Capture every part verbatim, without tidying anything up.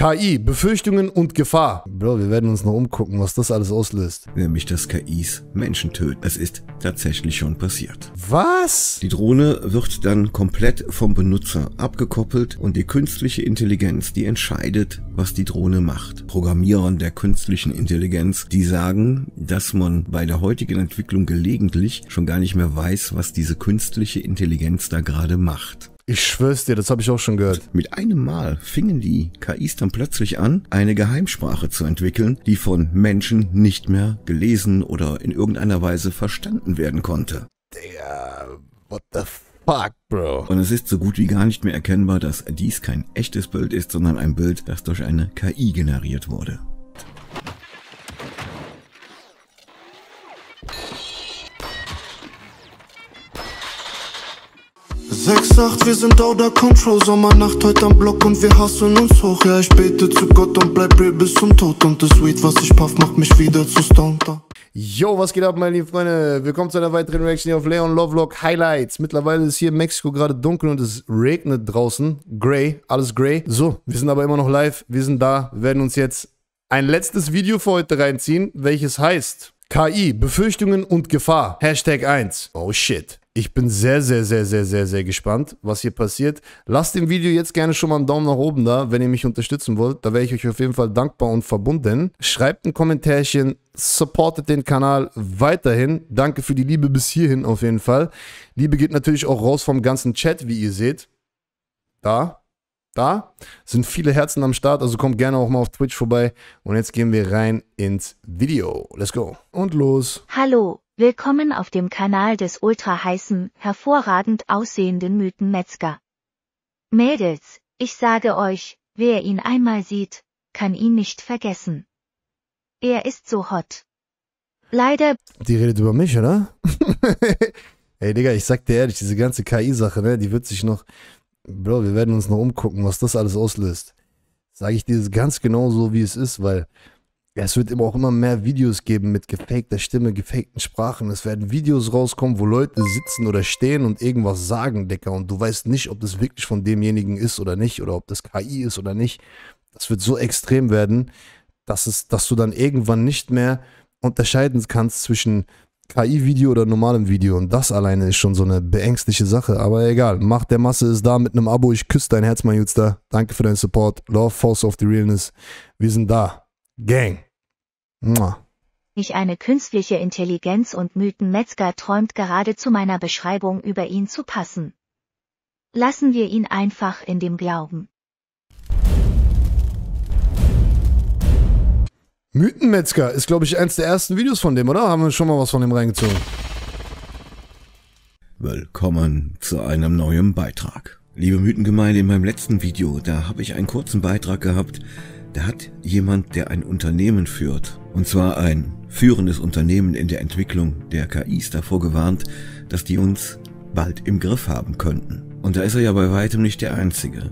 K I, Befürchtungen und Gefahr. Bro, wir werden uns noch umgucken, was das alles auslöst. Nämlich, dass K Is Menschen töten. Es ist tatsächlich schon passiert. Was? Die Drohne wird dann komplett vom Benutzer abgekoppelt und die künstliche Intelligenz, die entscheidet, was die Drohne macht. Programmierern der künstlichen Intelligenz, die sagen, dass man bei der heutigen Entwicklung gelegentlich schon gar nicht mehr weiß, was diese künstliche Intelligenz da gerade macht. Ich schwör's dir, das habe ich auch schon gehört. Mit einem Mal fingen die K Is dann plötzlich an, eine Geheimsprache zu entwickeln, die von Menschen nicht mehr gelesen oder in irgendeiner Weise verstanden werden konnte. Digga, what the fuck, bro? Und es ist so gut wie gar nicht mehr erkennbar, dass dies kein echtes Bild ist, sondern ein Bild, das durch eine K I generiert wurde. sechs acht, wir sind Outer Control, Sommernacht heute am Block und wir hassen uns hoch. Ja, ich bete zu Gott und bleib real bis zum Tod. Und das Weed, was ich puff, macht mich wieder zu Stonter. Yo, was geht ab, meine lieben Freunde? Willkommen zu einer weiteren Reaction hier auf Leon Lovelock Highlights. Mittlerweile ist hier in Mexiko gerade dunkel und es regnet draußen. Grey, alles grey. So, wir sind aber immer noch live, wir sind da. Wir werden uns jetzt ein letztes Video für heute reinziehen, welches heißt K I, Befürchtungen und Gefahr. Hashtag eins. Oh shit. Ich bin sehr, sehr, sehr, sehr, sehr, sehr gespannt, was hier passiert. Lasst dem Video jetzt gerne schon mal einen Daumen nach oben da, wenn ihr mich unterstützen wollt. Da wäre ich euch auf jeden Fall dankbar und verbunden. Schreibt ein Kommentärchen, supportet den Kanal weiterhin. Danke für die Liebe bis hierhin auf jeden Fall. Liebe geht natürlich auch raus vom ganzen Chat, wie ihr seht. Da, da sind viele Herzen am Start. Also kommt gerne auch mal auf Twitch vorbei. Und jetzt gehen wir rein ins Video. Let's go. Und los. Hallo. Willkommen auf dem Kanal des ultraheißen, hervorragend aussehenden Mythenmetzger. Mädels, ich sage euch, wer ihn einmal sieht, kann ihn nicht vergessen. Er ist so hot. Leider... Die redet über mich, oder? Ey, Digga, ich sag dir ehrlich, diese ganze K I-Sache, ne, die wird sich noch... Bro, wir werden uns noch umgucken, was das alles auslöst. Sage ich dir das ganz genau so, wie es ist, weil... Es wird immer auch immer mehr Videos geben mit gefakter Stimme, gefakten Sprachen. Es werden Videos rauskommen, wo Leute sitzen oder stehen und irgendwas sagen, Dicker. Und du weißt nicht, ob das wirklich von demjenigen ist oder nicht oder ob das K I ist oder nicht. Das wird so extrem werden, dass, es, dass du dann irgendwann nicht mehr unterscheiden kannst zwischen K I-Video oder normalem Video. Und das alleine ist schon so eine beängstliche Sache. Aber egal, Macht der Masse ist da mit einem Abo. Ich küsse dein Herz, mein Jutster. Danke für deinen Support. Love, Force of the Realness. Wir sind da. Gang. Ich eine künstliche Intelligenz und Mythenmetzger träumt gerade zu meiner Beschreibung über ihn zu passen. Lassen wir ihn einfach in dem Glauben. Mythenmetzger ist, glaube ich, eins der ersten Videos von dem, oder? Haben wir schon mal was von dem reingezogen? Willkommen zu einem neuen Beitrag. Liebe Mythengemeinde, in meinem letzten Video, da habe ich einen kurzen Beitrag gehabt. Da hat jemand, der ein Unternehmen führt, und zwar ein führendes Unternehmen in der Entwicklung der K Is, davor gewarnt, dass die uns bald im Griff haben könnten. Und da ist er ja bei weitem nicht der Einzige.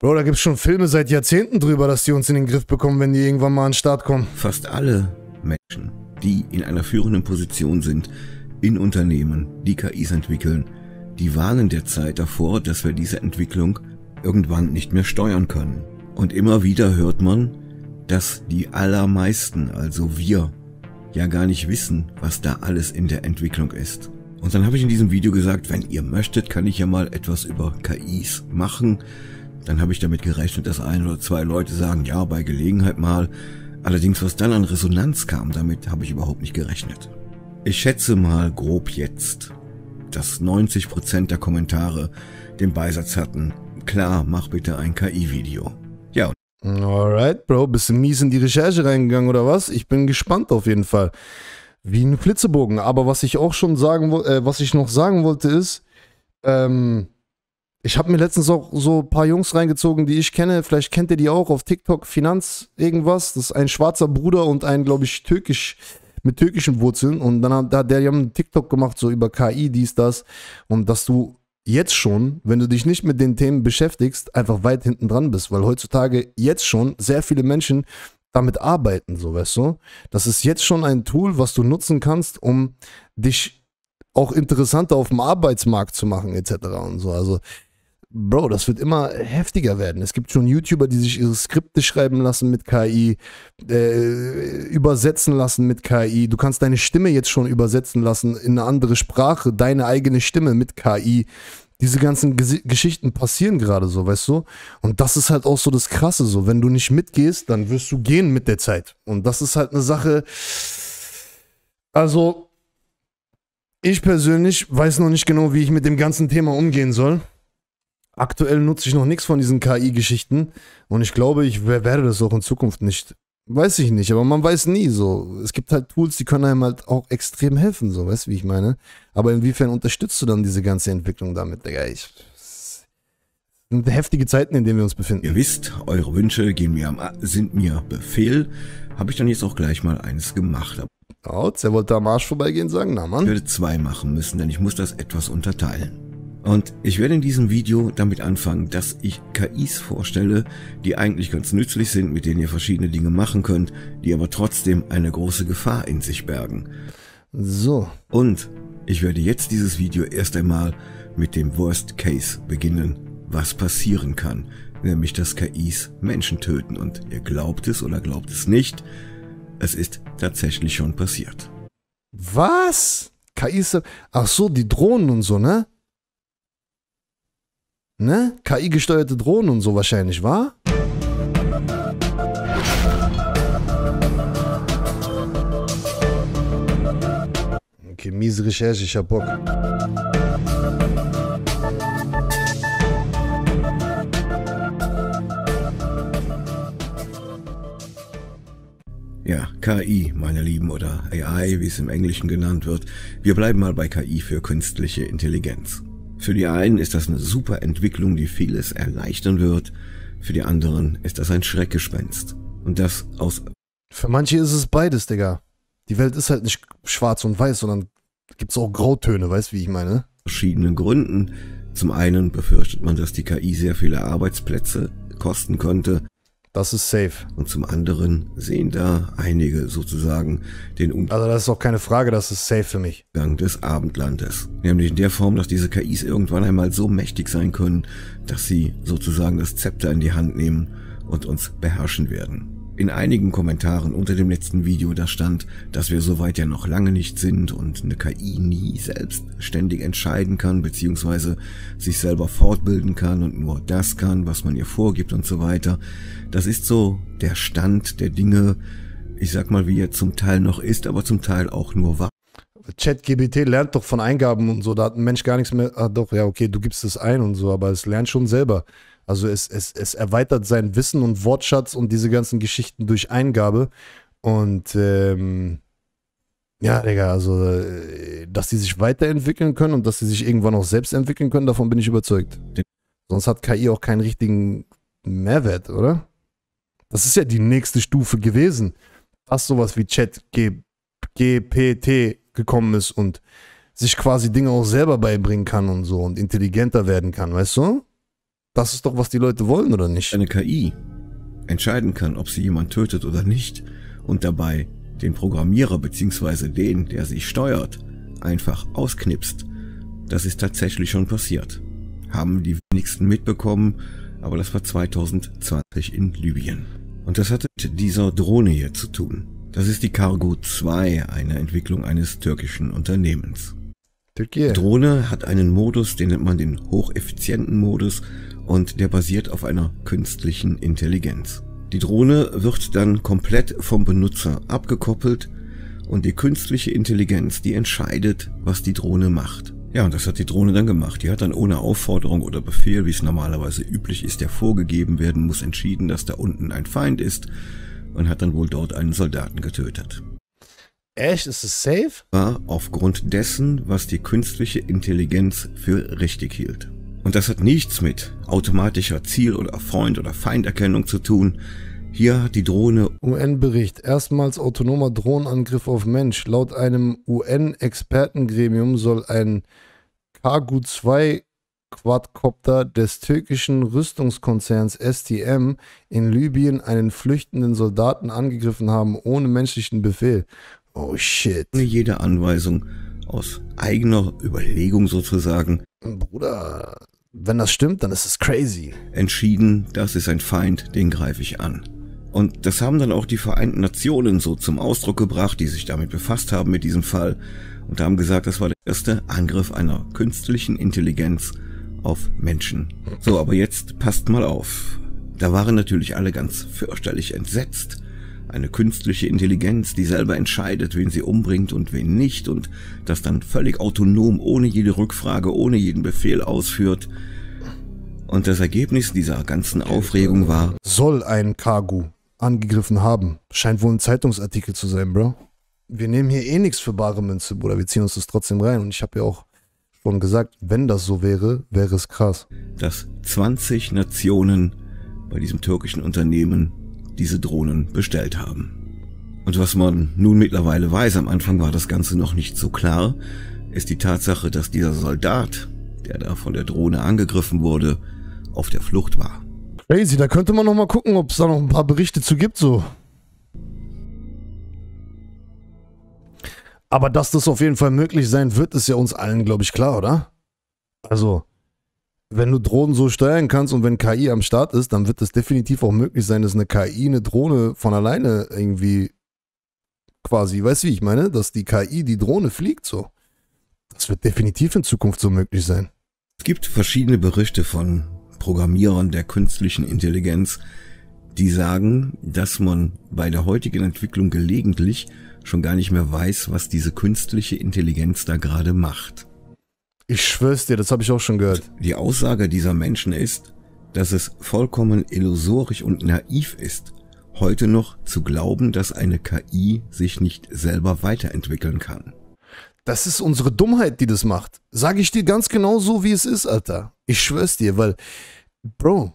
Bro, da gibt es schon Filme seit Jahrzehnten drüber, dass die uns in den Griff bekommen, wenn die irgendwann mal an den Start kommen. Fast alle Menschen, die in einer führenden Position sind, in Unternehmen, die K Is entwickeln, die warnen derzeit davor, dass wir diese Entwicklung irgendwann nicht mehr steuern können. Und immer wieder hört man, dass die allermeisten, also wir, ja gar nicht wissen, was da alles in der Entwicklung ist. Und dann habe ich in diesem Video gesagt, wenn ihr möchtet, kann ich ja mal etwas über K Is machen. Dann habe ich damit gerechnet, dass ein oder zwei Leute sagen, ja, bei Gelegenheit mal. Allerdings, was dann an Resonanz kam, damit habe ich überhaupt nicht gerechnet. Ich schätze mal grob jetzt, dass neunzig Prozent der Kommentare den Beisatz hatten, klar, mach bitte ein K I-Video. Ja. Alright, Bro, bist du mies in die Recherche reingegangen oder was? Ich bin gespannt auf jeden Fall. Wie ein Flitzebogen. Aber was ich auch schon sagen wollte, äh, was ich noch sagen wollte ist, ähm, ich habe mir letztens auch so ein paar Jungs reingezogen, die ich kenne. Vielleicht kennt ihr die auch auf TikTok, Finanz, irgendwas. Das ist ein schwarzer Bruder und ein, glaube ich, türkisch, mit türkischen Wurzeln. Und dann hat der, die haben einen TikTok gemacht, so über K I, dies, das. Und dass du jetzt schon, wenn du dich nicht mit den Themen beschäftigst, einfach weit hinten dran bist, weil heutzutage jetzt schon sehr viele Menschen damit arbeiten, so, weißt du? Das ist jetzt schon ein Tool, was du nutzen kannst, um dich auch interessanter auf dem Arbeitsmarkt zu machen, et cetera und so. Also Bro, das wird immer heftiger werden. Es gibt schon YouTuber, die sich ihre Skripte schreiben lassen mit K I, äh, übersetzen lassen mit K I. Du kannst deine Stimme jetzt schon übersetzen lassen in eine andere Sprache, deine eigene Stimme mit K I. Diese ganzen G Geschichten passieren gerade so, weißt du? Und das ist halt auch so das Krasse so. Wenn du nicht mitgehst, dann wirst du gehen mit der Zeit. Und das ist halt eine Sache, also ich persönlich weiß noch nicht genau, wie ich mit dem ganzen Thema umgehen soll. Aktuell nutze ich noch nichts von diesen K I-Geschichten und ich glaube, ich werde das auch in Zukunft nicht. Weiß ich nicht, aber man weiß nie so. Es gibt halt Tools, die können einem halt auch extrem helfen, so, weißt du, wie ich meine? Aber inwiefern unterstützt du dann diese ganze Entwicklung damit? Digga, ich, das sind heftige Zeiten, in denen wir uns befinden. Ihr wisst, eure Wünsche gehen mir am, sind mir Befehl. Habe ich dann jetzt auch gleich mal eines gemacht. Haut's, er wollte am Arsch vorbeigehen sagen, na Mann. Ich würde zwei machen müssen, denn ich muss das etwas unterteilen. Und ich werde in diesem Video damit anfangen, dass ich K Is vorstelle, die eigentlich ganz nützlich sind, mit denen ihr verschiedene Dinge machen könnt, die aber trotzdem eine große Gefahr in sich bergen. So. Und ich werde jetzt dieses Video erst einmal mit dem Worst Case beginnen, was passieren kann, nämlich dass K Is Menschen töten. Und ihr glaubt es oder glaubt es nicht, es ist tatsächlich schon passiert. Was? K Is? Ach so, die Drohnen und so, ne? Ne? K I-gesteuerte Drohnen und so wahrscheinlich, wa? Okay, miese Recherche, ich hab Bock. Ja, K I, meine Lieben, oder A I, wie es im Englischen genannt wird. Wir bleiben mal bei K I für künstliche Intelligenz. Für die einen ist das eine super Entwicklung, die vieles erleichtern wird. Für die anderen ist das ein Schreckgespenst. Und das aus... Für manche ist es beides, Digga. Die Welt ist halt nicht schwarz und weiß, sondern gibt es auch Grautöne, weißt du, wie ich meine? Verschiedenen Gründen. Zum einen befürchtet man, dass die K I sehr viele Arbeitsplätze kosten könnte. Das ist safe. Und zum anderen sehen da einige sozusagen den Umgang. Also das ist auch keine Frage, das ist safe für mich. Des Abendlandes. Nämlich in der Form, dass diese K Is irgendwann einmal so mächtig sein können, dass sie sozusagen das Zepter in die Hand nehmen und uns beherrschen werden. In einigen Kommentaren unter dem letzten Video da stand, dass wir soweit ja noch lange nicht sind und eine K I nie selbstständig entscheiden kann bzw. sich selber fortbilden kann und nur das kann, was man ihr vorgibt und so weiter. Das ist so der Stand der Dinge, ich sag mal, wie er zum Teil noch ist, aber zum Teil auch nur war. ChatGPT lernt doch von Eingaben und so, da hat ein Mensch gar nichts mehr, ah doch, ja okay, du gibst es ein und so, aber es lernt schon selber. Also es, es, es erweitert sein Wissen und Wortschatz und diese ganzen Geschichten durch Eingabe. Und ähm, ja, Digga, also dass sie sich weiterentwickeln können und dass sie sich irgendwann auch selbst entwickeln können, davon bin ich überzeugt. Sonst hat K I auch keinen richtigen Mehrwert, oder? Das ist ja die nächste Stufe gewesen, dass sowas wie ChatGPT gekommen ist und sich quasi Dinge auch selber beibringen kann und so und intelligenter werden kann, weißt du? Das ist doch, was die Leute wollen, oder nicht? Eine K I entscheiden kann, ob sie jemand tötet oder nicht und dabei den Programmierer bzw. den, der sie steuert, einfach ausknipst. Das ist tatsächlich schon passiert. Haben die wenigsten mitbekommen, aber das war zweitausendzwanzig in Libyen. Und das hatte mit dieser Drohne hier zu tun. Das ist die Kargu zwei, eine Entwicklung eines türkischen Unternehmens. Die Drohne hat einen Modus, den nennt man den hocheffizienten Modus und der basiert auf einer künstlichen Intelligenz. Die Drohne wird dann komplett vom Benutzer abgekoppelt und die künstliche Intelligenz, die entscheidet, was die Drohne macht. Ja, und das hat die Drohne dann gemacht. Die hat dann ohne Aufforderung oder Befehl, wie es normalerweise üblich ist, der vorgegeben werden muss, entschieden, dass da unten ein Feind ist und hat dann wohl dort einen Soldaten getötet. Echt? Ist es safe? War aufgrund dessen, was die künstliche Intelligenz für richtig hielt. Und das hat nichts mit automatischer Ziel- oder Freund- oder Feinderkennung zu tun. Hier hat die Drohne... U N-Bericht. Erstmals autonomer Drohnenangriff auf Mensch. Laut einem U N-Expertengremium soll ein Kargu zwei Quadcopter des türkischen Rüstungskonzerns S T M in Libyen einen flüchtenden Soldaten angegriffen haben, ohne menschlichen Befehl. Oh shit. Ohne jede Anweisung, aus eigener Überlegung sozusagen. Bruder, Wenn das stimmt, dann ist es crazy. Entschieden, das ist ein Feind, den greife ich an. Und das haben dann auch die Vereinten Nationen so zum Ausdruck gebracht, die sich damit befasst haben mit diesem Fall und haben gesagt, das war der erste Angriff einer künstlichen Intelligenz auf Menschen. So, aber jetzt passt mal auf. Da waren natürlich alle ganz fürchterlich entsetzt. Eine künstliche Intelligenz, die selber entscheidet, wen sie umbringt und wen nicht und das dann völlig autonom, ohne jede Rückfrage, ohne jeden Befehl ausführt. Und das Ergebnis dieser ganzen Aufregung war... Soll ein Kargu angegriffen haben. Scheint wohl ein Zeitungsartikel zu sein, Bro. Wir nehmen hier eh nichts für bare Münze, Bruder. Wir ziehen uns das trotzdem rein. Und ich habe ja auch schon gesagt, wenn das so wäre, wäre es krass. Dass zwanzig Nationen bei diesem türkischen Unternehmen diese Drohnen bestellt haben. Und was man nun mittlerweile weiß, am Anfang war das Ganze noch nicht so klar, ist die Tatsache, dass dieser Soldat, der da von der Drohne angegriffen wurde, auf der Flucht war. Crazy, da könnte man noch mal gucken, ob es da noch ein paar Berichte zu gibt, so. Aber dass das auf jeden Fall möglich sein wird, ist ja uns allen, glaube ich, klar, oder? Also, wenn du Drohnen so steuern kannst und wenn K I am Start ist, dann wird es definitiv auch möglich sein, dass eine K I eine Drohne von alleine irgendwie quasi, weißt du, wie ich meine? Dass die K I die Drohne fliegt, so. Das wird definitiv in Zukunft so möglich sein. Es gibt verschiedene Berichte von Programmierern der künstlichen Intelligenz, die sagen, dass man bei der heutigen Entwicklung gelegentlich schon gar nicht mehr weiß, was diese künstliche Intelligenz da gerade macht. Ich schwör's dir, das habe ich auch schon gehört. Die Aussage dieser Menschen ist, dass es vollkommen illusorisch und naiv ist, heute noch zu glauben, dass eine K I sich nicht selber weiterentwickeln kann. Das ist unsere Dummheit, die das macht. Sage ich dir ganz genau so, wie es ist, Alter. Ich schwör's dir, weil, Bro,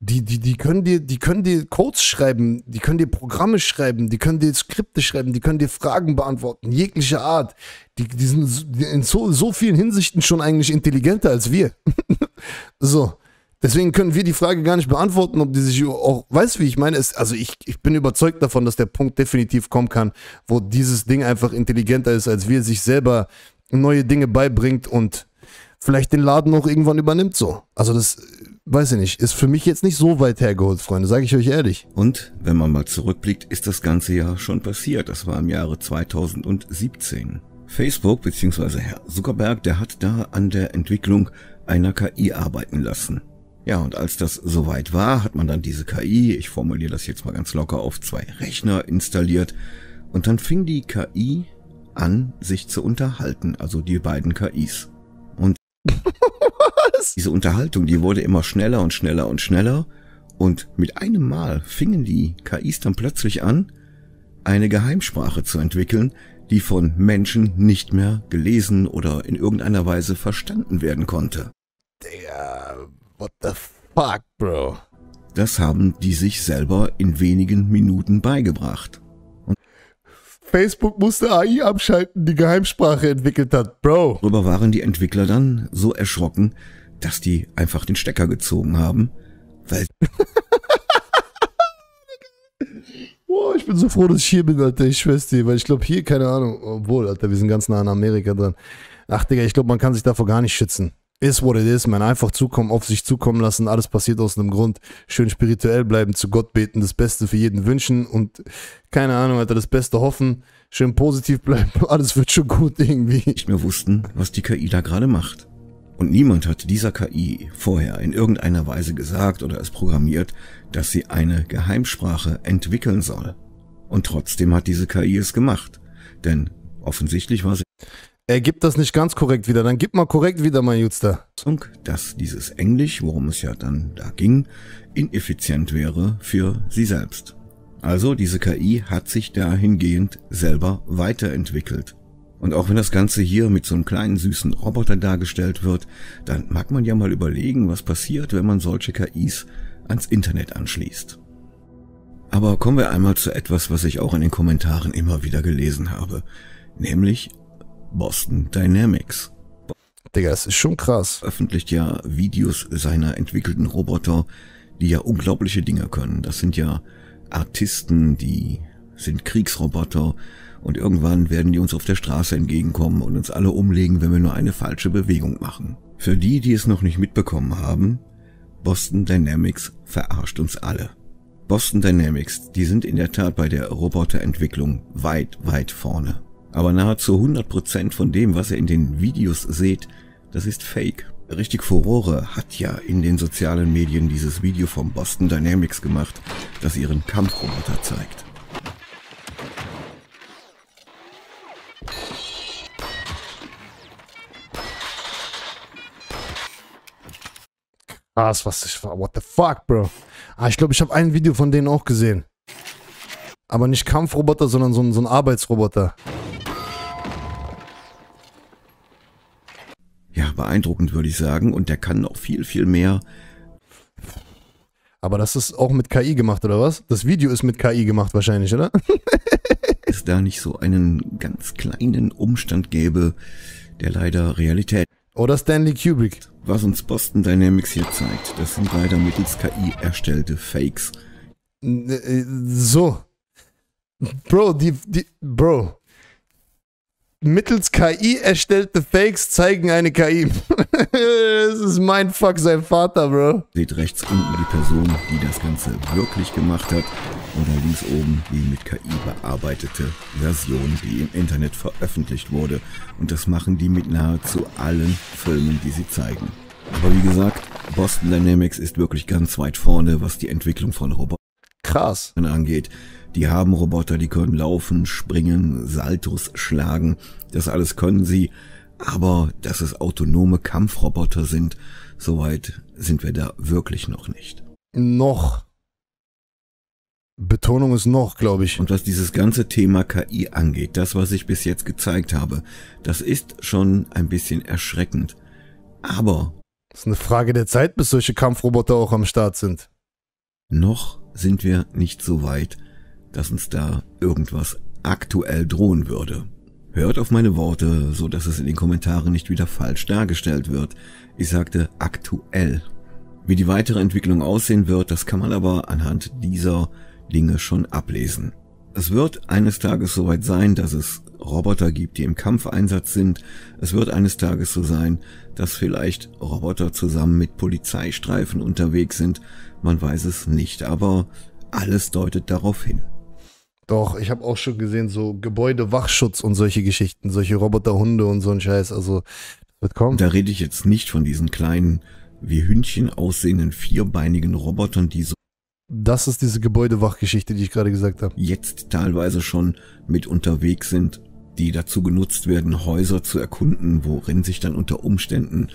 die, die, die können dir, die können dir Codes schreiben, die können dir Programme schreiben, die können dir Skripte schreiben, die können dir Fragen beantworten, jeglicher Art. Die, die sind in so, so vielen Hinsichten schon eigentlich intelligenter als wir. So. Deswegen können wir die Frage gar nicht beantworten, ob die sich auch, weißt du, wie ich meine? Es, also ich, ich bin überzeugt davon, dass der Punkt definitiv kommen kann, wo dieses Ding einfach intelligenter ist, als wir, sich selber neue Dinge beibringt und vielleicht den Laden auch irgendwann übernimmt so. Also das, weiß ich nicht, ist für mich jetzt nicht so weit hergeholt, Freunde, sage ich euch ehrlich. Und wenn man mal zurückblickt, ist das ganze Jahr schon passiert. Das war im Jahre zweitausendsiebzehn. Facebook bzw. Herr Zuckerberg, der hat da an der Entwicklung einer K I arbeiten lassen. Ja, und als das soweit war, hat man dann diese K I, ich formuliere das jetzt mal ganz locker, auf zwei Rechner installiert. Und dann fing die K I an, sich zu unterhalten, also die beiden K Is. Und was? Diese Unterhaltung, die wurde immer schneller und schneller und schneller. Und mit einem Mal fingen die K Is dann plötzlich an, eine Geheimsprache zu entwickeln, die von Menschen nicht mehr gelesen oder in irgendeiner Weise verstanden werden konnte. Der... What the fuck, bro? Das haben die sich selber in wenigen Minuten beigebracht. Und Facebook musste A I abschalten, die Geheimsprache entwickelt hat, bro. Darüber waren die Entwickler dann so erschrocken, dass die einfach den Stecker gezogen haben, weil... Boah, ich bin so froh, dass ich hier bin, Alter, ich schwör's dir, weil ich glaube hier, keine Ahnung, obwohl, Alter, wir sind ganz nah an Amerika dran. Ach, Digga, ich glaube, man kann sich davor gar nicht schützen. Ist, what it is, man. Einfach zukommen, auf sich zukommen lassen. Alles passiert aus einem Grund. Schön spirituell bleiben, zu Gott beten, das Beste für jeden wünschen und keine Ahnung, Alter, das Beste hoffen. Schön positiv bleiben, alles wird schon gut irgendwie. Nicht mehr wussten, was die K I da gerade macht. Und niemand hat dieser K I vorher in irgendeiner Weise gesagt oder es programmiert, dass sie eine Geheimsprache entwickeln soll. Und trotzdem hat diese K I es gemacht. Denn offensichtlich war sie... Er gibt das nicht ganz korrekt wieder, dann gib mal korrekt wieder, mein Jutster. Dass dieses Englisch, worum es ja dann da ging, ineffizient wäre für sie selbst. Also diese K I hat sich dahingehend selber weiterentwickelt. Und auch wenn das Ganze hier mit so einem kleinen süßen Roboter dargestellt wird, dann mag man ja mal überlegen, was passiert, wenn man solche K Is ans Internet anschließt. Aber kommen wir einmal zu etwas, was ich auch in den Kommentaren immer wieder gelesen habe, nämlich Boston Dynamics. Digga, das ist schon krass. Veröffentlicht ja Videos seiner entwickelten Roboter, die ja unglaubliche Dinge können. Das sind ja Artisten, die sind Kriegsroboter und irgendwann werden die uns auf der Straße entgegenkommen und uns alle umlegen, wenn wir nur eine falsche Bewegung machen. Für die, die es noch nicht mitbekommen haben, Boston Dynamics verarscht uns alle. Boston Dynamics, die sind in der Tat bei der Roboterentwicklung weit, weit vorne. Aber nahezu hundert Prozent von dem, was ihr in den Videos seht, das ist Fake. Richtig Furore hat ja in den sozialen Medien dieses Video von Boston Dynamics gemacht, das ihren Kampfroboter zeigt. Krass, was ich war. What the fuck, bro? Ah, ich glaube, ich habe ein Video von denen auch gesehen. Aber nicht Kampfroboter, sondern so ein, so ein Arbeitsroboter. Ja, beeindruckend, würde ich sagen. Und der kann noch viel, viel mehr. Aber das ist auch mit K I gemacht, oder was? Das Video ist mit K I gemacht wahrscheinlich, oder? Es da nicht so einen ganz kleinen Umstand gäbe, der leider Realität... Oder Stanley Kubrick. Was uns Boston Dynamics hier zeigt, das sind leider mittels K I erstellte Fakes. So. Bro, die, die, Bro. Mittels K I erstellte Fakes zeigen eine K I. Das ist mein Fuck, sein Vater, Bro. Seht rechts unten die Person, die das Ganze wirklich gemacht hat. Oder links oben die mit K I bearbeitete Version, die im Internet veröffentlicht wurde. Und das machen die mit nahezu allen Filmen, die sie zeigen. Aber wie gesagt, Boston Dynamics ist wirklich ganz weit vorne, was die Entwicklung von Robotern Krass. angeht. Die haben Roboter, die können laufen, springen, Saltos schlagen. Das alles können sie. Aber dass es autonome Kampfroboter sind, soweit sind wir da wirklich noch nicht. Noch. Betonung ist noch, glaube ich. Und was dieses ganze Thema K I angeht, das, was ich bis jetzt gezeigt habe, das ist schon ein bisschen erschreckend. Aber... Das ist eine Frage der Zeit, bis solche Kampfroboter auch am Start sind. Noch sind wir nicht so weit, dass uns da irgendwas aktuell drohen würde. Hört auf meine Worte, so dass es in den Kommentaren nicht wieder falsch dargestellt wird. Ich sagte aktuell. Wie die weitere Entwicklung aussehen wird, das kann man aber anhand dieser Dinge schon ablesen. Es wird eines Tages soweit sein, dass es Roboter gibt, die im Kampfeinsatz sind. Es wird eines Tages so sein, dass vielleicht Roboter zusammen mit Polizeistreifen unterwegs sind. Man weiß es nicht, aber alles deutet darauf hin. Doch, ich habe auch schon gesehen, so Gebäudewachschutz und solche Geschichten, solche Roboterhunde und so ein Scheiß, also wird kommen. Da rede ich jetzt nicht von diesen kleinen, wie Hündchen aussehenden, vierbeinigen Robotern, die so... Das ist diese Gebäudewachgeschichte, die ich gerade gesagt habe. Jetzt teilweise schon mit unterwegs sind, die dazu genutzt werden, Häuser zu erkunden, worin sich dann unter Umständen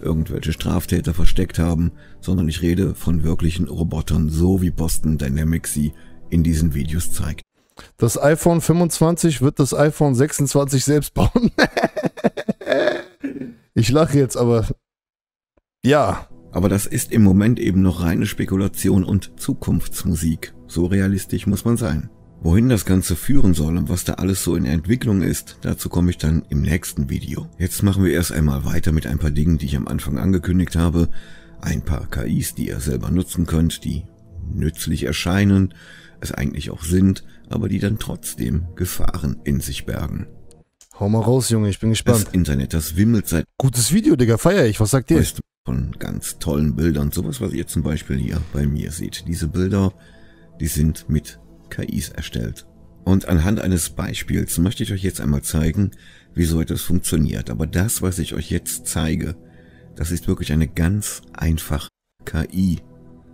irgendwelche Straftäter versteckt haben, sondern ich rede von wirklichen Robotern, so wie Boston Dynamics sie in diesen Videos zeigt. Das iPhone fünfundzwanzig wird das iPhone sechsundzwanzig selbst bauen. Ich lache jetzt, aber ja. Aber das ist im Moment eben noch reine Spekulation und Zukunftsmusik. So realistisch muss man sein. Wohin das Ganze führen soll und was da alles so in Entwicklung ist, dazu komme ich dann im nächsten Video. Jetzt machen wir erst einmal weiter mit ein paar Dingen, die ich am Anfang angekündigt habe. Ein paar K Is, die ihr selber nutzen könnt, die nützlich erscheinen, es eigentlich auch sind, aber die dann trotzdem Gefahren in sich bergen. Hau mal raus, Junge, ich bin gespannt. Das Internet, das wimmelt seit... Gutes Video, Digga, feier ich, was sagt ihr? Von ganz tollen Bildern, sowas, was ihr zum Beispiel hier bei mir seht. Diese Bilder, die sind mit K Is erstellt. Und anhand eines Beispiels möchte ich euch jetzt einmal zeigen, wie so etwas funktioniert. Aber das, was ich euch jetzt zeige, das ist wirklich eine ganz einfache K I.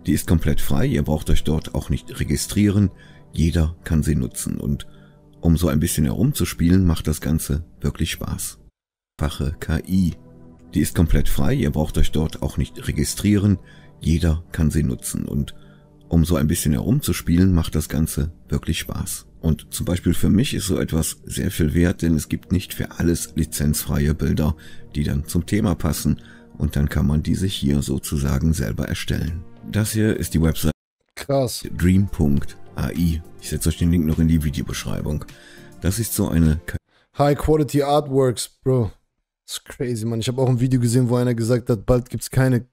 Die ist komplett frei, ihr braucht euch dort auch nicht registrieren. Jeder kann sie nutzen. Und um so ein bisschen herumzuspielen, macht das Ganze wirklich Spaß. Einfache K I. Die ist komplett frei, ihr braucht euch dort auch nicht registrieren, jeder kann sie nutzen und um so ein bisschen herumzuspielen, macht das Ganze wirklich Spaß. Und zum Beispiel für mich ist so etwas sehr viel wert, denn es gibt nicht für alles lizenzfreie Bilder, die dann zum Thema passen und dann kann man die sich hier sozusagen selber erstellen. Das hier ist die Website Krass. dream punkt A I. Ich setze euch den Link noch in die Videobeschreibung. Das ist so eine... High Quality Artworks, Bro. Das ist crazy, Mann. Ich habe auch ein Video gesehen, wo einer gesagt hat, bald gibt es keine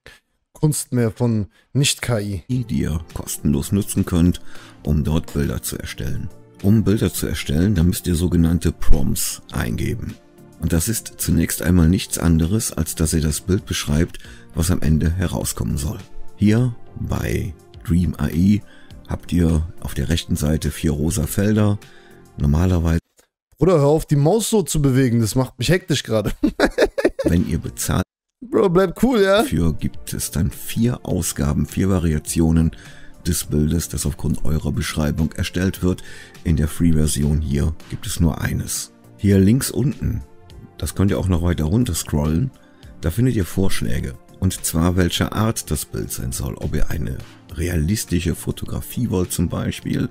Kunst mehr von Nicht-K I. Die ihr kostenlos nutzen könnt, um dort Bilder zu erstellen. Um Bilder zu erstellen, da müsst ihr sogenannte Prompts eingeben. Das ist zunächst einmal nichts anderes, als dass er das Bild beschreibt, was am Ende herauskommen soll. Hier bei Dream A I habt ihr auf der rechten Seite vier rosa Felder. Normalerweise... Bruder, hör auf, die Maus so zu bewegen, das macht mich hektisch gerade. Wenn ihr bezahlt... Bro, bleib cool, ja? Dafür gibt es dann vier Ausgaben, vier Variationen des Bildes, das aufgrund eurer Beschreibung erstellt wird. In der Free-Version hier gibt es nur eines. Hier links unten, das könnt ihr auch noch weiter runter scrollen, da findet ihr Vorschläge. Und zwar welcher Art das Bild sein soll, ob ihr eine realistische Fotografie wollt zum Beispiel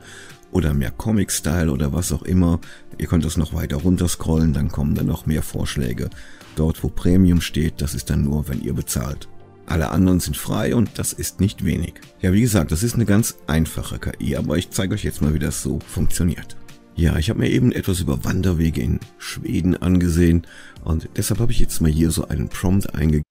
oder mehr Comic-Style oder was auch immer. Ihr könnt das noch weiter runter scrollen, dann kommen dann noch mehr Vorschläge. Dort wo Premium steht, das ist dann nur, wenn ihr bezahlt. Alle anderen sind frei und das ist nicht wenig. Ja, wie gesagt, das ist eine ganz einfache K I, aber ich zeige euch jetzt mal, wie das so funktioniert. Ja, ich habe mir eben etwas über Wanderwege in Schweden angesehen und deshalb habe ich jetzt mal hier so einen Prompt eingegeben.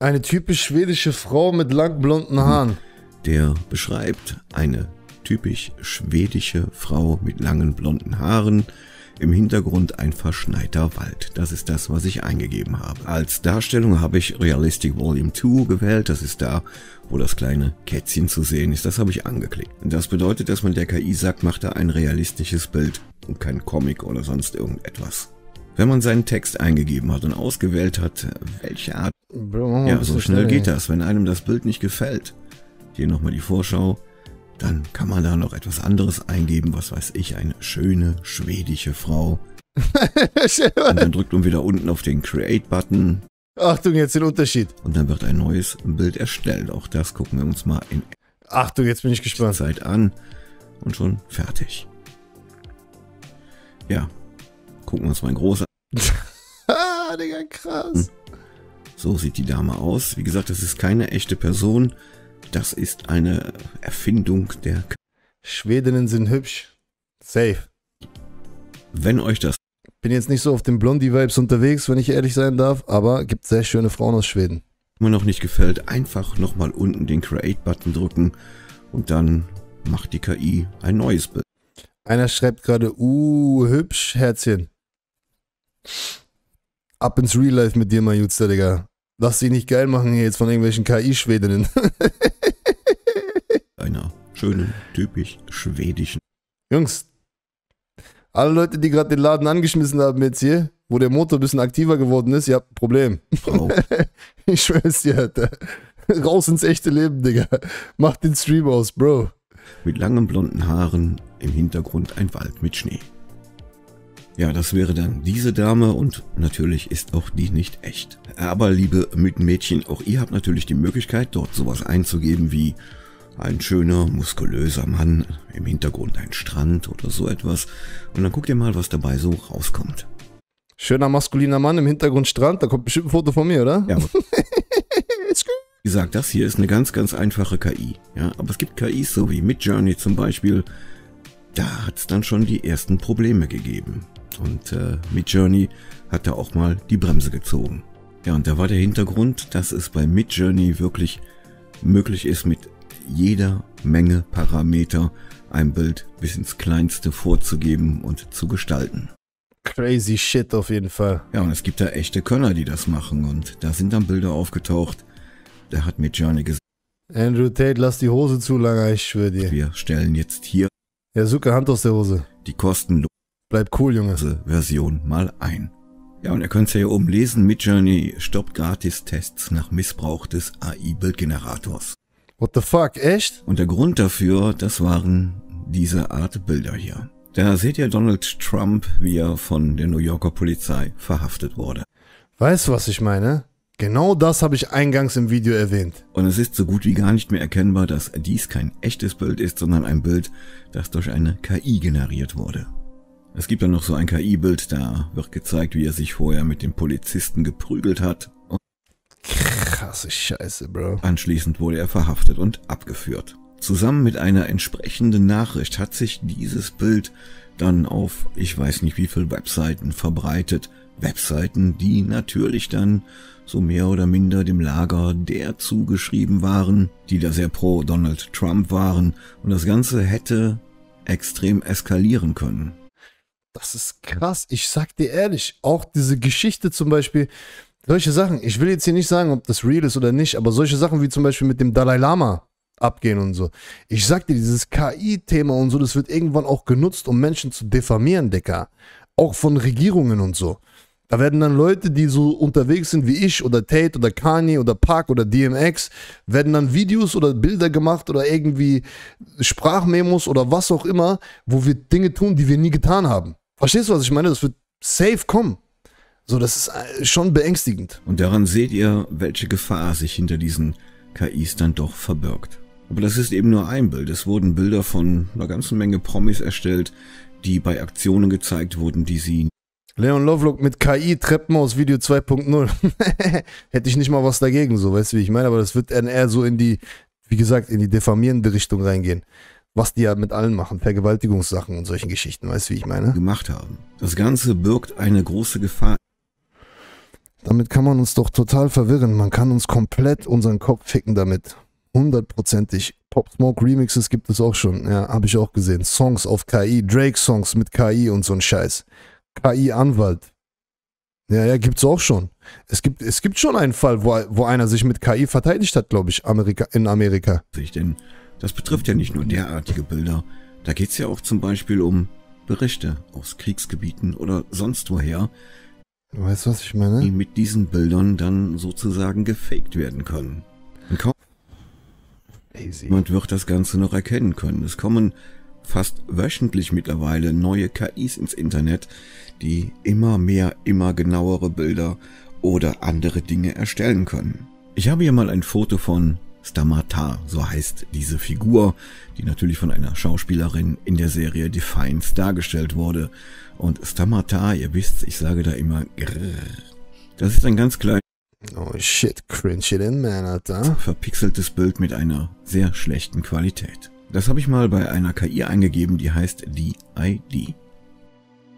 Eine typisch schwedische Frau mit langen blonden Haaren. Der beschreibt eine typisch schwedische Frau mit langen blonden Haaren. Im Hintergrund ein verschneiter Wald. Das ist das, was ich eingegeben habe. Als Darstellung habe ich Realistic Volume zwei gewählt. Das ist da, wo das kleine Kätzchen zu sehen ist. Das habe ich angeklickt. Das bedeutet, dass man der K I sagt, macht da ein realistisches Bild und kein Comic oder sonst irgendetwas. Wenn man seinen Text eingegeben hat und ausgewählt hat, welche Art... Bro, ja, so schnell geht das. Wenn einem das Bild nicht gefällt, hier nochmal die Vorschau, dann kann man da noch etwas anderes eingeben, was weiß ich, eine schöne schwedische Frau. Und dann drückt man wieder unten auf den Create-Button. Achtung, jetzt den Unterschied. Und dann wird ein neues Bild erstellt. Auch das gucken wir uns mal in... Achtung, jetzt bin ich gespannt. Zeit an und schon fertig. Ja, gucken wir uns mal groß an. Ah, Digga, krass. So sieht die Dame aus. Wie gesagt, das ist keine echte Person. Das ist eine Erfindung der... K Schwedinnen sind hübsch. Safe. Wenn euch das... Bin jetzt nicht so auf den Blondie-Vibes unterwegs, wenn ich ehrlich sein darf, aber gibt sehr schöne Frauen aus Schweden. Wenn mir noch nicht gefällt, einfach nochmal unten den Create-Button drücken und dann macht die K I ein neues Bild. Einer schreibt gerade, uh, hübsch, Herzchen. Ab ins Real Life mit dir, mein Jutster, Digga. Lass dich nicht geil machen hier jetzt von irgendwelchen K I-Schwedinnen. Einer schönen, typisch schwedischen. Jungs, alle Leute, die gerade den Laden angeschmissen haben jetzt hier, wo der Motor ein bisschen aktiver geworden ist, ihr habt ein Problem. Oh. Ich schwör's dir, Alter. Raus ins echte Leben, Digga. Mach den Stream aus, Bro. Mit langen blonden Haaren, im Hintergrund ein Wald mit Schnee. Ja, das wäre dann diese Dame und natürlich ist auch die nicht echt. Aber liebe Mythenmädchen, auch ihr habt natürlich die Möglichkeit, dort sowas einzugeben wie ein schöner, muskulöser Mann, im Hintergrund ein Strand oder so etwas. Und dann guckt ihr mal, was dabei so rauskommt. Schöner, maskuliner Mann, im Hintergrund Strand, da kommt bestimmt ein Foto von mir, oder? Ja. Wie gesagt, das hier ist eine ganz, ganz einfache K I. Ja, aber es gibt K Is, so wie Midjourney zum Beispiel, da hat es dann schon die ersten Probleme gegeben. Und äh, Midjourney hat da auch mal die Bremse gezogen. Ja, und da war der Hintergrund, dass es bei Midjourney wirklich möglich ist, mit jeder Menge Parameter ein Bild bis ins Kleinste vorzugeben und zu gestalten. Crazy shit auf jeden Fall. Ja, und es gibt da echte Könner, die das machen. Und da sind dann Bilder aufgetaucht, da hat Midjourney gesagt, Andrew Tate, lass die Hose zu lange, ich schwöre dir. Wir stellen jetzt hier... Ja, suche Hand aus der Hose. Die kostenlose... Bleib cool, Junge. Version mal ein. Ja, und ihr könnt es ja hier oben lesen. Midjourney stoppt Gratis-Tests nach Missbrauch des A I-Bildgenerators. What the fuck, echt? Und der Grund dafür, das waren diese Art Bilder hier. Da seht ihr Donald Trump, wie er von der New Yorker Polizei verhaftet wurde. Weißt du, was ich meine? Genau das habe ich eingangs im Video erwähnt. Und es ist so gut wie gar nicht mehr erkennbar, dass dies kein echtes Bild ist, sondern ein Bild, das durch eine K I generiert wurde. Es gibt dann noch so ein K I-Bild, da wird gezeigt, wie er sich vorher mit dem Polizisten geprügelt hat. Krasse Scheiße, Bro. Anschließend wurde er verhaftet und abgeführt. Zusammen mit einer entsprechenden Nachricht hat sich dieses Bild dann auf, ich weiß nicht wie viele Webseiten verbreitet. Webseiten, die natürlich dann so mehr oder minder dem Lager der zugeschrieben waren, die da sehr pro Donald Trump waren. Und das Ganze hätte extrem eskalieren können. Das ist krass. Ich sag dir ehrlich, auch diese Geschichte zum Beispiel, solche Sachen, ich will jetzt hier nicht sagen, ob das real ist oder nicht, aber solche Sachen wie zum Beispiel mit dem Dalai Lama abgehen und so. Ich sag dir, dieses K I-Thema und so, das wird irgendwann auch genutzt, um Menschen zu diffamieren, Dicker. Auch von Regierungen und so. Da werden dann Leute, die so unterwegs sind wie ich oder Tate oder Kanye oder Park oder D M X, werden dann Videos oder Bilder gemacht oder irgendwie Sprachmemos oder was auch immer, wo wir Dinge tun, die wir nie getan haben. Verstehst du, was ich meine? Das wird safe kommen. So, das ist schon beängstigend. Und daran seht ihr, welche Gefahr sich hinter diesen K Is dann doch verbirgt. Aber das ist eben nur ein Bild. Es wurden Bilder von einer ganzen Menge Promis erstellt, die bei Aktionen gezeigt wurden, die sie... Leon Lovelock mit K I Treppenhaus Video zwei punkt null. Hätte ich nicht mal was dagegen, so, weißt du, wie ich meine? Aber das wird dann eher so in die, wie gesagt, in die diffamierende Richtung reingehen. Was die ja mit allen machen, Vergewaltigungssachen und solchen Geschichten, weißt du, wie ich meine? Gemacht haben. Das Ganze birgt eine große Gefahr. Damit kann man uns doch total verwirren. Man kann uns komplett unseren Kopf ficken damit. Hundertprozentig. Pop Smoke Remixes gibt es auch schon. Ja, habe ich auch gesehen. Songs auf K I, Drake-Songs mit K I und so ein Scheiß. K I-Anwalt. Ja, ja, gibt's auch schon. Es gibt, es gibt schon einen Fall, wo, wo einer sich mit K I verteidigt hat, glaube ich, Amerika, in Amerika. Denn das betrifft ja nicht nur derartige Bilder. Da geht's ja auch zum Beispiel um Berichte aus Kriegsgebieten oder sonst woher. Weißt du, was ich meine? Die mit diesen Bildern dann sozusagen gefaked werden können. Und kaum jemand wird das Ganze noch erkennen können. Es kommen fast wöchentlich mittlerweile neue K Is ins Internet, die immer mehr, immer genauere Bilder oder andere Dinge erstellen können. Ich habe hier mal ein Foto von Stamata, so heißt diese Figur, die natürlich von einer Schauspielerin in der Serie Defiance dargestellt wurde. Und Stamata, ihr wisst, ich sage da immer grrr. Das ist ein ganz kleines, oh shit, cringe it in, man, Alter. Verpixeltes Bild mit einer sehr schlechten Qualität. Das habe ich mal bei einer K I eingegeben, die heißt D I D.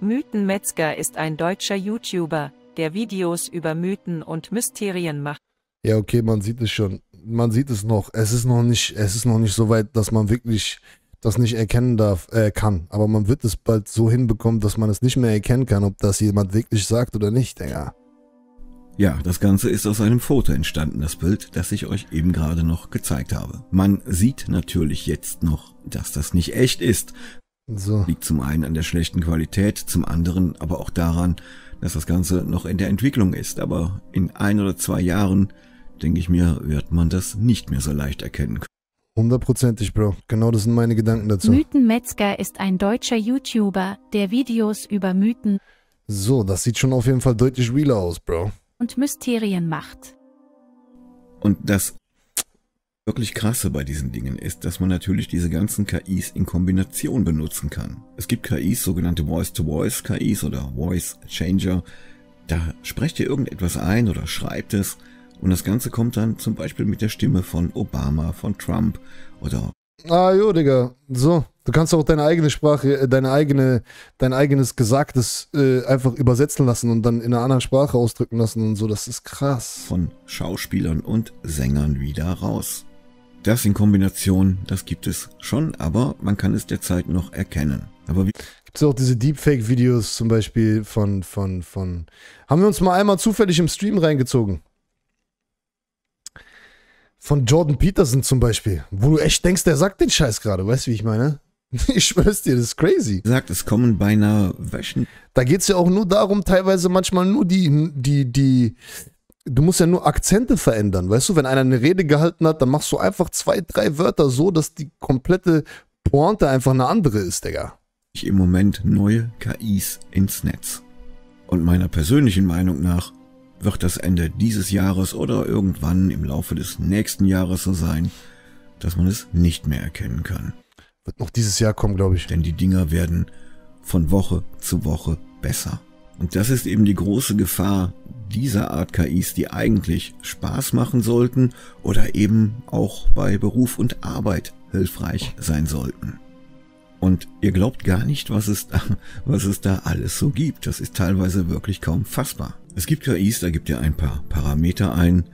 Mythenmetzger ist ein deutscher YouTuber, der Videos über Mythen und Mysterien macht. Ja, okay, man sieht es schon. Man sieht es noch. Es ist noch nicht, es ist noch nicht so weit, dass man wirklich das nicht erkennen darf, äh, kann. Aber man wird es bald so hinbekommen, dass man es nicht mehr erkennen kann, ob das jemand wirklich sagt oder nicht, Digga. Ja, das Ganze ist aus einem Foto entstanden, das Bild, das ich euch eben gerade noch gezeigt habe. Man sieht natürlich jetzt noch, dass das nicht echt ist. So. Liegt zum einen an der schlechten Qualität, zum anderen aber auch daran, dass das Ganze noch in der Entwicklung ist. Aber in ein oder zwei Jahren, denke ich mir, wird man das nicht mehr so leicht erkennen können. Hundertprozentig, Bro. Genau das sind meine Gedanken dazu. Mythenmetzger ist ein deutscher YouTuber, der Videos über Mythen... So, das sieht schon auf jeden Fall deutlich realer aus, Bro. ...und Mysterien macht. Und das wirklich Krasse bei diesen Dingen ist, dass man natürlich diese ganzen K Is in Kombination benutzen kann. Es gibt K Is, sogenannte Voice-to-Voice-K Is oder Voice-Changer. Da sprecht ihr irgendetwas ein oder schreibt es und das Ganze kommt dann zum Beispiel mit der Stimme von Obama, von Trump oder... Ah jo, Digga. So, du kannst auch deine eigene Sprache, deine eigene, dein eigenes Gesagtes äh, einfach übersetzen lassen und dann in einer anderen Sprache ausdrücken lassen und so. Das ist krass. Von Schauspielern und Sängern wieder raus. Das in Kombination, das gibt es schon, aber man kann es derzeit noch erkennen. Aber wie... Gibt es auch diese Deepfake-Videos zum Beispiel von, von, von... Haben wir uns mal einmal zufällig im Stream reingezogen? Von Jordan Peterson zum Beispiel, wo du echt denkst, der sagt den Scheiß gerade, weißt du, wie ich meine? Ich schwör's dir, das ist crazy. Sagt, es kommen beinahe Wäschen. Da geht's ja auch nur darum, teilweise manchmal nur die, die, die, du musst ja nur Akzente verändern, weißt du? Wenn einer eine Rede gehalten hat, dann machst du einfach zwei, drei Wörter so, dass die komplette Pointe einfach eine andere ist, Digga. Ich im Moment neue K Is ins Netz. Und meiner persönlichen Meinung nach wird das Ende dieses Jahres oder irgendwann im Laufe des nächsten Jahres so sein, dass man es nicht mehr erkennen kann. Wird noch dieses Jahr kommen, glaube ich. Denn die Dinger werden von Woche zu Woche besser. Und das ist eben die große Gefahr dieser Art K Is, die eigentlich Spaß machen sollten oder eben auch bei Beruf und Arbeit hilfreich sein sollten. Und ihr glaubt gar nicht, was es da, was es da alles so gibt. Das ist teilweise wirklich kaum fassbar. Es gibt K Is, da gebt ihr ein paar Parameter ein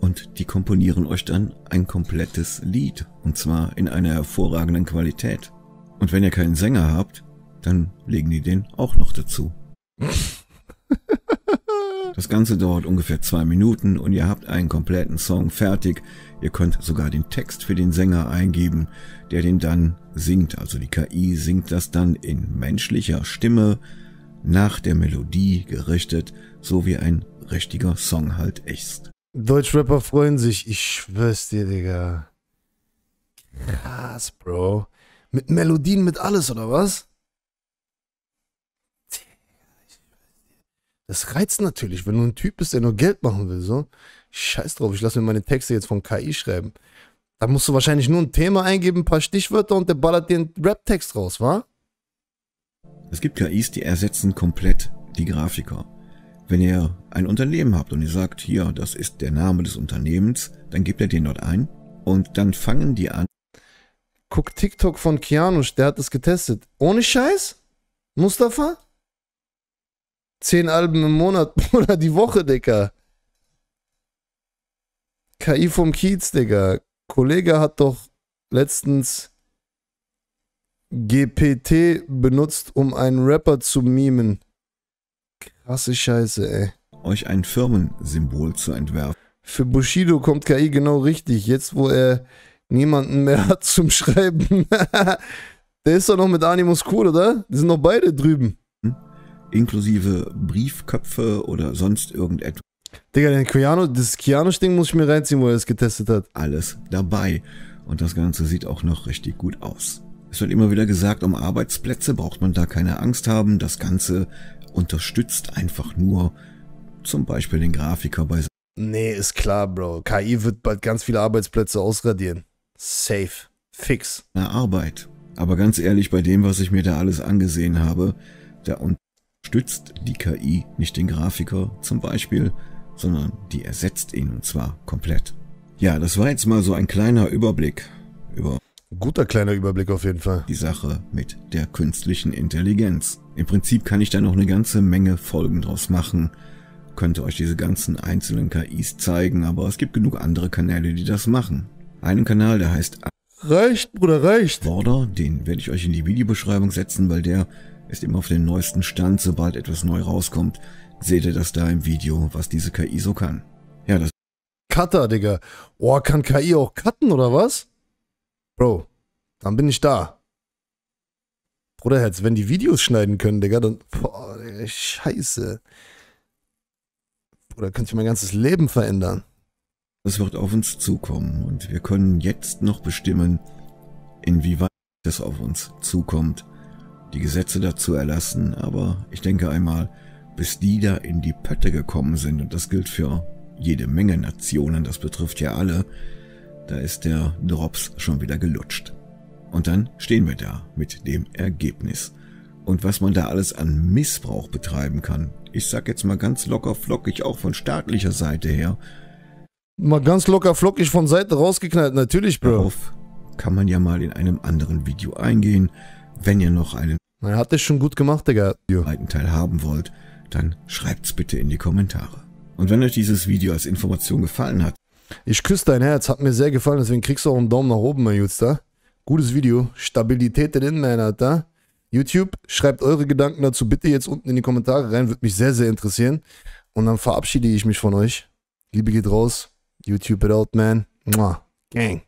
und die komponieren euch dann ein komplettes Lied. Und zwar in einer hervorragenden Qualität. Und wenn ihr keinen Sänger habt, dann legen die den auch noch dazu. Das Ganze dauert ungefähr zwei Minuten und ihr habt einen kompletten Song fertig. Ihr könnt sogar den Text für den Sänger eingeben, der den dann singt. Also die K I singt das dann in menschlicher Stimme nach der Melodie gerichtet, so wie ein richtiger Song halt ist. Deutschrapper freuen sich, ich schwör's dir, Digga. Krass, Bro. Mit Melodien, mit alles, oder was? Das reizt natürlich, wenn du ein Typ bist, der nur Geld machen will, so. Scheiß drauf, ich lasse mir meine Texte jetzt von K I schreiben. Da musst du wahrscheinlich nur ein Thema eingeben, ein paar Stichwörter und der ballert dir einen Rap-Text raus, wa? Es gibt K Is, die ersetzen komplett die Grafiker. Wenn ihr ein Unternehmen habt und ihr sagt, hier, das ist der Name des Unternehmens, dann gebt ihr den dort ein und dann fangen die an. Guck TikTok von Kianusch, der hat es getestet. Ohne Scheiß? Mustafa? Zehn Alben im Monat oder die Woche, Digga. K I vom Kiez, Digga. Kollege hat doch letztens G P T benutzt, um einen Rapper zu mimen. Krasse Scheiße, ey. Euch ein Firmensymbol zu entwerfen. Für Bushido kommt K I genau richtig, jetzt wo er niemanden mehr hat zum Schreiben. Der ist doch noch mit Animus cool, oder? Die sind noch beide drüben. Inklusive Briefköpfe oder sonst irgendetwas. Digga, den Kiano, das Kiano-Ding muss ich mir reinziehen, wo er es getestet hat. Alles dabei. Und das Ganze sieht auch noch richtig gut aus. Es wird immer wieder gesagt, um Arbeitsplätze braucht man da keine Angst haben. Das Ganze unterstützt einfach nur zum Beispiel den Grafiker bei... Nee, ist klar, Bro. K I wird bald ganz viele Arbeitsplätze ausradieren. Safe. Fix. Na, Arbeit. Aber ganz ehrlich, bei dem, was ich mir da alles angesehen habe, da und stützt die K I nicht den Grafiker zum Beispiel, sondern die ersetzt ihn und zwar komplett. Ja, das war jetzt mal so ein kleiner Überblick über... Guter kleiner Überblick auf jeden Fall. ...die Sache mit der künstlichen Intelligenz. Im Prinzip kann ich da noch eine ganze Menge Folgen draus machen, könnte euch diese ganzen einzelnen K Is zeigen, aber es gibt genug andere Kanäle, die das machen. Einen Kanal, der heißt... Reicht, Bruder, reicht! Border, den werde ich euch in die Videobeschreibung setzen, weil der... ist immer auf den neuesten Stand, sobald etwas neu rauskommt, seht ihr das da im Video, was diese K I so kann. Ja, das... Cutter, Digga. Oh, kann K I auch cutten, oder was? Bro, dann bin ich da. Bruderherz, wenn die Videos schneiden können, Digga, dann... Boah, Digga, scheiße. Bruder, könnte ich mein ganzes Leben verändern. Das wird auf uns zukommen und wir können jetzt noch bestimmen, inwieweit das auf uns zukommt. Die Gesetze dazu erlassen, aber ich denke einmal, bis die da in die Pötte gekommen sind, und das gilt für jede Menge Nationen, das betrifft ja alle, da ist der Drops schon wieder gelutscht. Und dann stehen wir da mit dem Ergebnis. Und was man da alles an Missbrauch betreiben kann, ich sag jetzt mal ganz locker flockig, auch von staatlicher Seite her. Mal ganz locker flockig von Seite rausgeknallt, natürlich, Bro. Darauf kann man ja mal in einem anderen Video eingehen, wenn ihr noch einen... Er hat es schon gut gemacht, Digga. ...zweiten Teil haben wollt, dann schreibt's bitte in die Kommentare. Und wenn euch dieses Video als Information gefallen hat... Ich küsse dein Herz, hat mir sehr gefallen, deswegen kriegst du auch einen Daumen nach oben, mein Jutster. Gutes Video, Stabilität in Man, Alter. YouTube, schreibt eure Gedanken dazu bitte jetzt unten in die Kommentare rein, würde mich sehr, sehr interessieren. Und dann verabschiede ich mich von euch. Liebe geht raus, YouTube it out, man. Mua. Gang.